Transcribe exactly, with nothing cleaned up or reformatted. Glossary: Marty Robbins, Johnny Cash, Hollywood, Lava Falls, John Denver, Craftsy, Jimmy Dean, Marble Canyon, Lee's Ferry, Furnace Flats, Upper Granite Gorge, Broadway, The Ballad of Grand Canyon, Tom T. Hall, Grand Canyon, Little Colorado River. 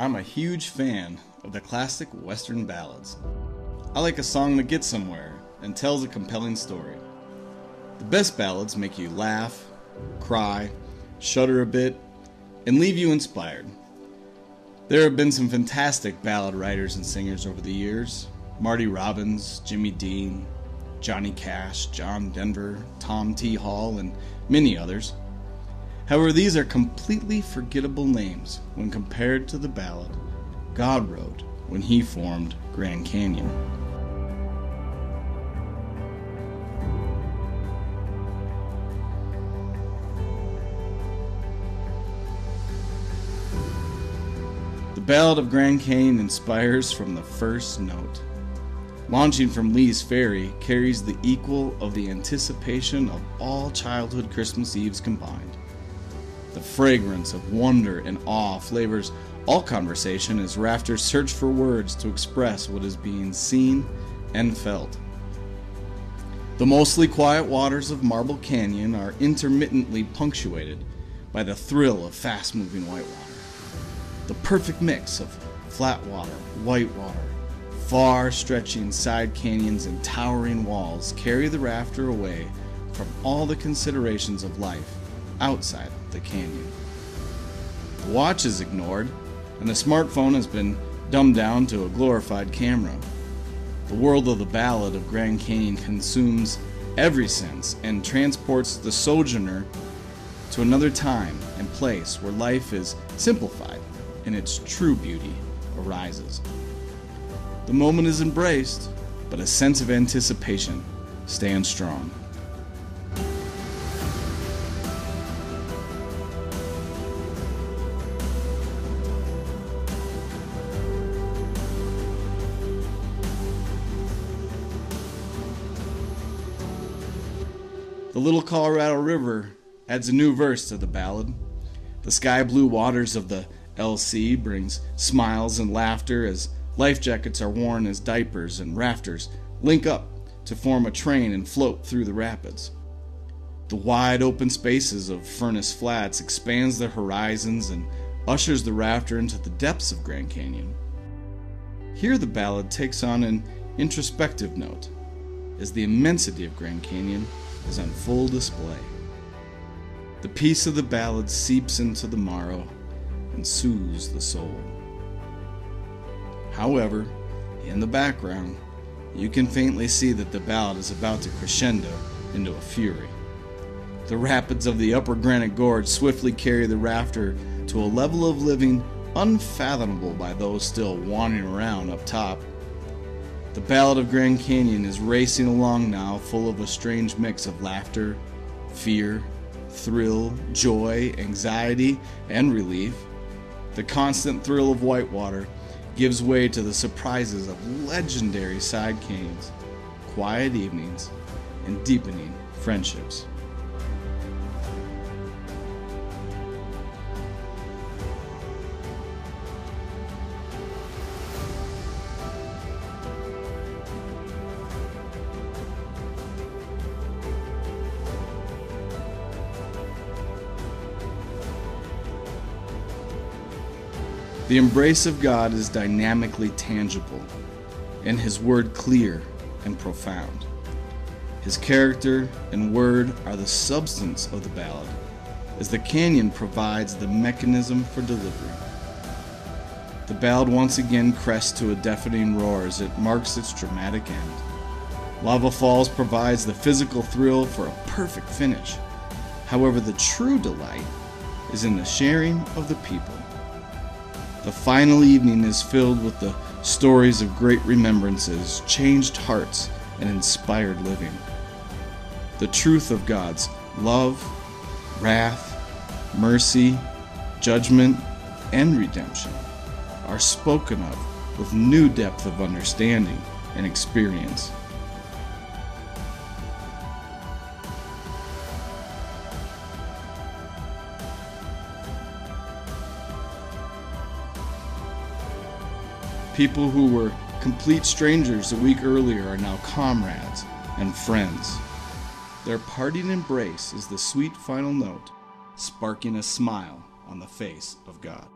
I'm a huge fan of the classic Western ballads. I like a song that gets somewhere and tells a compelling story. The best ballads make you laugh, cry, shudder a bit, and leave you inspired. There have been some fantastic ballad writers and singers over the years. Marty Robbins, Jimmy Dean, Johnny Cash, John Denver, Tom T. Hall, and many others. However, these are completely forgettable names when compared to the ballad God wrote when he formed Grand Canyon. The Ballad of Grand Canyon inspires from the first note. Launching from Lee's Ferry carries the equal of the anticipation of all childhood Christmas Eves combined. The fragrance of wonder and awe flavors all conversation as rafters search for words to express what is being seen and felt. The mostly quiet waters of Marble Canyon are intermittently punctuated by the thrill of fast-moving whitewater. The perfect mix of flat water, whitewater, far-stretching side canyons and towering walls carry the rafter away from all the considerations of life outside the canyon. The watch is ignored, and the smartphone has been dumbed down to a glorified camera. The world of the Ballad of Grand Canyon consumes every sense and transports the sojourner to another time and place where life is simplified and its true beauty arises. The moment is embraced, but a sense of anticipation stands strong. The Little Colorado River adds a new verse to the ballad. The sky-blue waters of the L C brings smiles and laughter as life jackets are worn as diapers and rafters link up to form a train and float through the rapids. The wide open spaces of Furnace Flats expands the horizons and ushers the rafter into the depths of Grand Canyon. Here the ballad takes on an introspective note as the immensity of Grand Canyon is on full display. The peace of the ballad seeps into the marrow and soothes the soul. However, in the background, you can faintly see that the ballad is about to crescendo into a fury. The rapids of the Upper Granite Gorge swiftly carry the rafter to a level of living unfathomable by those still wandering around up top. The Ballad of Grand Canyon is racing along now, full of a strange mix of laughter, fear, thrill, joy, anxiety, and relief. The constant thrill of whitewater gives way to the surprises of legendary side canyons, quiet evenings, and deepening friendships. The embrace of God is dynamically tangible, and His word clear and profound. His character and word are the substance of the ballad, as the canyon provides the mechanism for delivery. The ballad once again crests to a deafening roar as it marks its dramatic end. Lava Falls provides the physical thrill for a perfect finish. However, the true delight is in the sharing of the people. The final evening is filled with the stories of great remembrances, changed hearts, and inspired living. The truth of God's love, wrath, mercy, judgment, and redemption are spoken of with new depth of understanding and experience. People who were complete strangers a week earlier are now comrades and friends. Their parting embrace is the sweet final note, sparking a smile on the face of God.